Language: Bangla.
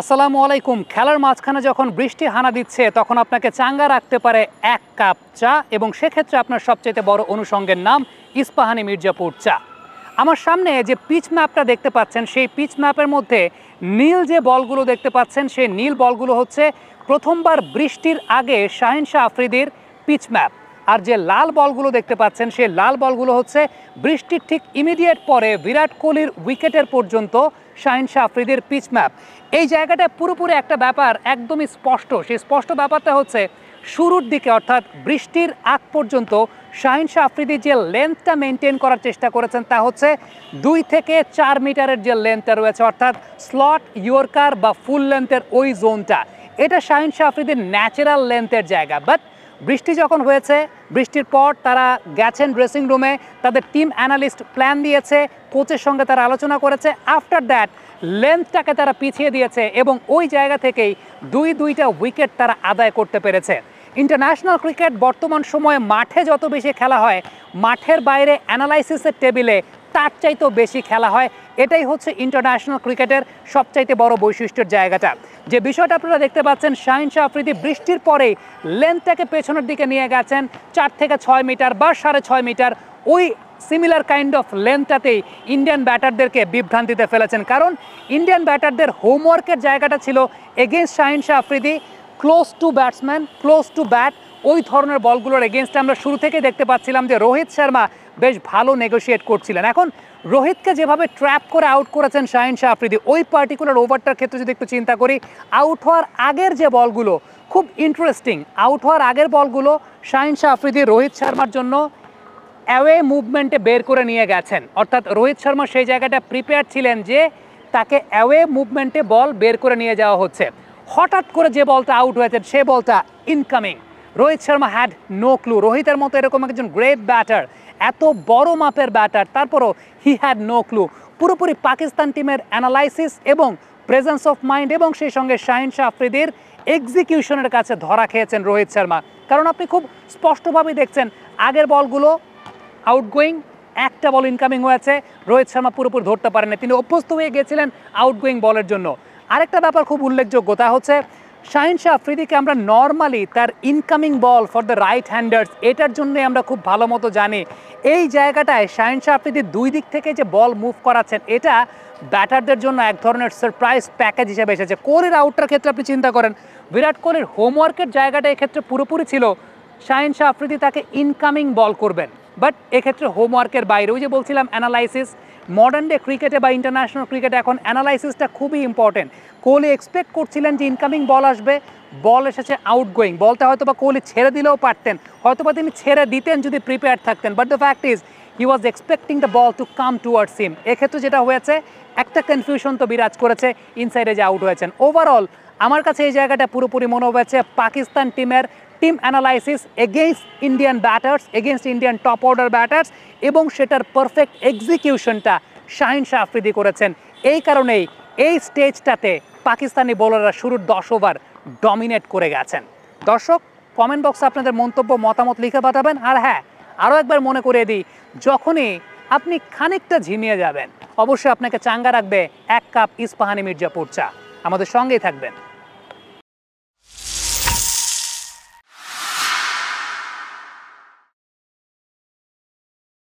আসসালামু আলাইকুম। খেলার মাঝখানে যখন বৃষ্টি হানা দিচ্ছে তখন আপনাকে চাঙ্গা রাখতে পারে এক কাপ চা, এবং সেক্ষেত্রে আপনার সবচেয়ে বড় অনুষঙ্গের নাম ইস্পাহানি মির্জাপুর চা। আমার সামনে যে পিচ ম্যাপটা দেখতে পাচ্ছেন, সেই পিচ ম্যাপের মধ্যে নীল যে বলগুলো দেখতে পাচ্ছেন, সেই নীল বলগুলো হচ্ছে প্রথমবার বৃষ্টির আগে শাহীন শাহ আফ্রিদির পিচ ম্যাপ, আর যে লাল বলগুলো দেখতে পাচ্ছেন সেই লাল বলগুলো হচ্ছে বৃষ্টির ঠিক ইমিডিয়েট পরে বিরাট কোহলির উইকেটের পর্যন্ত শাহীন শাহ আফ্রিদির পিচ ম্যাপ। এই জায়গাটা পুরোপুরি একটা ব্যাপার একদমই স্পষ্ট, সেই স্পষ্ট ব্যাপারটা হচ্ছে শুরুর দিকে অর্থাৎ বৃষ্টির আগ পর্যন্ত শাহীন শাহ আফ্রিদি যে লেন্থটা মেনটেন করার চেষ্টা করেছেন তা হচ্ছে 2 থেকে 4 মিটারের যে লেন্থটা রয়েছে, অর্থাৎ স্লট ইয়র্কার বা ফুল লেন্থের ওই জোনটা, এটা শাহীন শাহ আফ্রিদির ন্যাচারাল লেন্থের জায়গা। বাট বৃষ্টি যখন হয়েছে, বৃষ্টির পর তারা গেছেন ড্রেসিং রুমে, তাদের টিম অ্যানালিস্ট প্ল্যান দিয়েছে, কোচের সঙ্গে তারা আলোচনা করেছে, আফটার দ্যাট লেন্থটাকে তারা পিছিয়ে দিয়েছে এবং ওই জায়গা থেকেই দুইটা উইকেট তারা আদায় করতে পেরেছে। ইন্টারন্যাশনাল ক্রিকেট বর্তমান সময়ে মাঠে যত বেশি খেলা হয়, মাঠের বাইরে অ্যানালাইসিসের টেবিলে তার চাইতেও বেশি খেলা হয়। এটাই হচ্ছে ইন্টারন্যাশনাল ক্রিকেটের সবচাইতে বড় বৈশিষ্ট্যের জায়গাটা। যে বিষয়টা আপনারা দেখতে পাচ্ছেন, শাহীন শাহ আফ্রিদি বৃষ্টির পরেই লেন্থটাকে পেছনের দিকে নিয়ে গেছেন 4 থেকে 6 মিটার বা 6.5 মিটার। ওই সিমিলার কাইন্ড অফ লেন্থটাতেই ইন্ডিয়ান ব্যাটারদেরকে বিভ্রান্তিতে ফেলেছেন, কারণ ইন্ডিয়ান ব্যাটারদের হোমওয়ার্কের জায়গাটা ছিল against Shaheen Shah Afridi close to batsman, close to bat, ওই ধরনের বলগুলোর এগেনস্টে আমরা শুরু থেকে দেখতে পাচ্ছিলাম যে রোহিত শর্মা বেশ ভালো নেগোশিয়েট করছিলেন। এখন রোহিতকে যেভাবে ট্র্যাপ করে আউট করেছেন শাহীন শাহ আফ্রিদি, ওই পার্টিকুলার ওভারটার ক্ষেত্রে যদি একটু চিন্তা করি, আউট হওয়ার আগের যে বলগুলো খুব ইন্টারেস্টিং, আউট হওয়ার আগের বলগুলো শাহীন শাহ আফ্রিদি রোহিত শর্মার জন্য অ্যাওয়ে মুভমেন্টে বের করে নিয়ে গেছেন, অর্থাৎ রোহিত শর্মা সেই জায়গাটা প্রিপেয়ার ছিলেন যে তাকে অ্যাওয়ে মুভমেন্টে বল বের করে নিয়ে যাওয়া হচ্ছে। হঠাৎ করে যে বলটা আউট হয়েছেন সে বলটা incoming. Rohit Sharma had no clue. রোহিতের মতো এরকম একজন গ্রেট ব্যাটার, এত বড় মাপের ব্যাটার, তারপরও হি হ্যাড নো ক্লু। পুরোপুরি পাকিস্তান টিমের অ্যানালাইসিস এবং প্রেজেন্স অফ মাইন্ড এবং সেই সঙ্গে শাহীন শাহ আফ্রিদির এক্সিকিউশনের কাছে ধরা খেয়েছেন রোহিত শর্মা, কারণ আপনি খুব স্পষ্টভাবেই দেখছেন আগের বলগুলো আউটগোয়িং, একটা বল ইনকামিং হয়েছে, রোহিত শর্মা পুরোপুরি ধরতে পারেন না, তিনি অভ্যস্ত হয়ে গিয়েছিলেন আউটগোয়িং বলের জন্য। আরেকটা ব্যাপার খুব উল্লেখযোগ্য, তা হচ্ছে শাহীন শাহ আফ্রিদিকে আমরা নর্মালি তার incoming ball for the right handers এটার জন্যই আমরা খুব ভালো মতো জানি। এই জায়গাটায় শাহীন শাহ আফ্রিদি দুই দিক থেকে যে বল মুভ করাচ্ছেন, এটা ব্যাটারদের জন্য এক ধরনের সারপ্রাইজ প্যাকেজ হিসেবে এসেছে। কোহলির আউটটার ক্ষেত্রে আপনি চিন্তা করেন, বিরাট কোহলির হোমওয়ার্কের জায়গাটা এক্ষেত্রে পুরোপুরি ছিল শাহীন শাহ আফ্রিদি তাকে ইনকামিং বল করবেন, বাট এক্ষেত্রে হোমওয়ার্কের বাইরেও যে বলছিলাম অ্যানালাইসিস, মডার্ন ডে ক্রিকেটে বা ইন্টারন্যাশনাল ক্রিকেটে এখন অ্যানালাইসিসটা খুবই ইম্পর্টেন্ট। কোহলি এক্সপেক্ট করছিলেন যে ইনকামিং বল আসবে, বল এসেছে আউটগোয়িং, বলটা হয়তো বা কোহলি ছেড়ে দিলেও পারতেন, হয়তো বা তিনি ছেড়ে দিতেন যদি প্রিপেয়ার থাকতেন, but the fact is he was expecting the ball to come towards him. এক্ষেত্রে যেটা হয়েছে একটা কনফিউশন তো বিরাজ করেছে, ইনসাইডে যে আউট হয়েছেন। ওভারঅল আমার কাছে এই জায়গাটা পুরোপুরি মনে হয়েছে পাকিস্তান টিমের team analysis against Indian batters, against Indian top order batters, এবং সেটার পারফেক্ট এক্সিকিউশনটা শাহীন শাহ আফ্রিদি করেছেন। এই কারণেই এই স্টেজটাতে পাকিস্তানি বোলাররা শুরুর 10 ওভার ডমিনেট করে গেছেন। দর্শক, কমেন্ট বক্সে আপনাদের মন্তব্য মতামত লিখে পাঠাবেন। আর হ্যাঁ, আরও একবার মনে করিয়ে দিই, যখনই আপনি খানিকটা ঝিমিয়ে যাবেন অবশ্যই আপনাকে চাঙ্গা রাখবে এক কাপ ইস্পাহানি মির্জাপুর চা। আমাদের সঙ্গেই থাকবেন।